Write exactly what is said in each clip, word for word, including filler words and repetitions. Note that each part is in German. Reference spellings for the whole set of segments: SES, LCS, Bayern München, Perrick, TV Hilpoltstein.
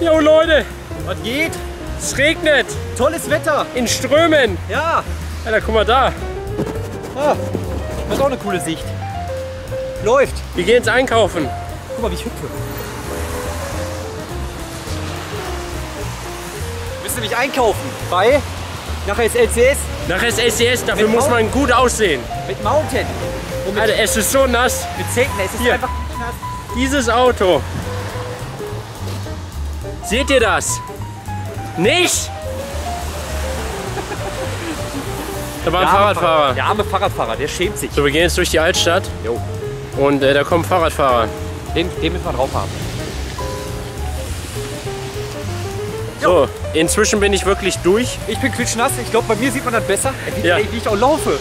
Jo Leute, was geht? Es regnet. Tolles Wetter. In Strömen. Ja. Alter, guck mal da. Ah, das ist auch eine coole Sicht. Läuft. Wir gehen jetzt einkaufen. Guck mal, wie ich hüpfe. Müsst ihr mich einkaufen, weil nachher ist L C S. Nachher ist L C S, dafür mit muss Mountain. Man gut aussehen. Mit Mountain. Mit Alter, es ist so nass. Mit Zelten, es ist hier. Einfach nass. Dieses Auto. Seht ihr das? Nicht? Da war ein Fahrradfahrer. Der arme Fahrradfahrer, der schämt sich. So, wir gehen jetzt durch die Altstadt. Jo. Und äh, da kommen Fahrradfahrer. Den, den müssen wir drauf haben. Jo. So, inzwischen bin ich wirklich durch. Ich bin klitschnass. Ich glaube, bei mir sieht man das besser, wie, ja. ey, wie ich auch laufe.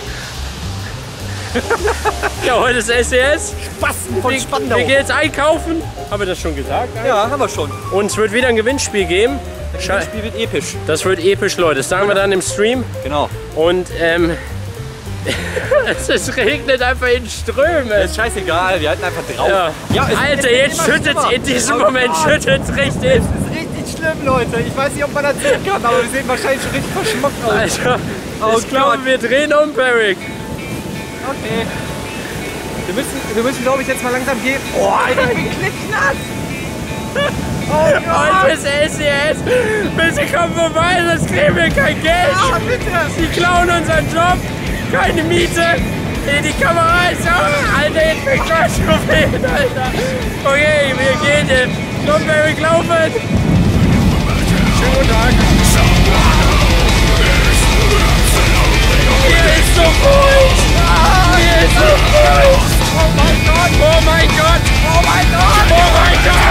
Ja, heute ist S E S. Spasten von Spandau. Wir, wir gehen jetzt einkaufen. Haben wir das schon gesagt? Eigentlich? Ja, haben wir schon. Und es wird wieder ein Gewinnspiel geben. Das Gewinnspiel wird episch. Das wird episch, Leute. Das sagen wir dann im Stream. Genau. Und ähm, es regnet einfach in Strömen. Das ist scheißegal, wir halten einfach drauf. Ja. Ja, Alter, jetzt schüttet es in diesem Moment, schüttet es richtig. Das ist richtig schlimm, Leute. Ich weiß nicht, ob man das sehen kann, aber wir sehen wahrscheinlich schon richtig verschmockt aus. Alter, oh, ich glaube, wir drehen um, Perrick. Okay. Wir müssen, wir müssen glaube ich, jetzt mal langsam gehen. Oh, Alter, ich bin klitschnass. Oh Gott. Heute ist S E S. Bitte komm vorbei, sonst kriegen wir kein Geld. Ja, bitte. Die klauen unseren Job, keine Miete. Die Kamera ist auch. Alter, jetzt bin ich gleich verfehlt, Alter. Okay, wir gehen jetzt. Komm, Perrick, laufen. Schönen guten Tag. Hier ist so furcht. Hier ist so furcht. Oh mein Gott. Oh mein Gott. Oh mein Gott. Oh mein Gott.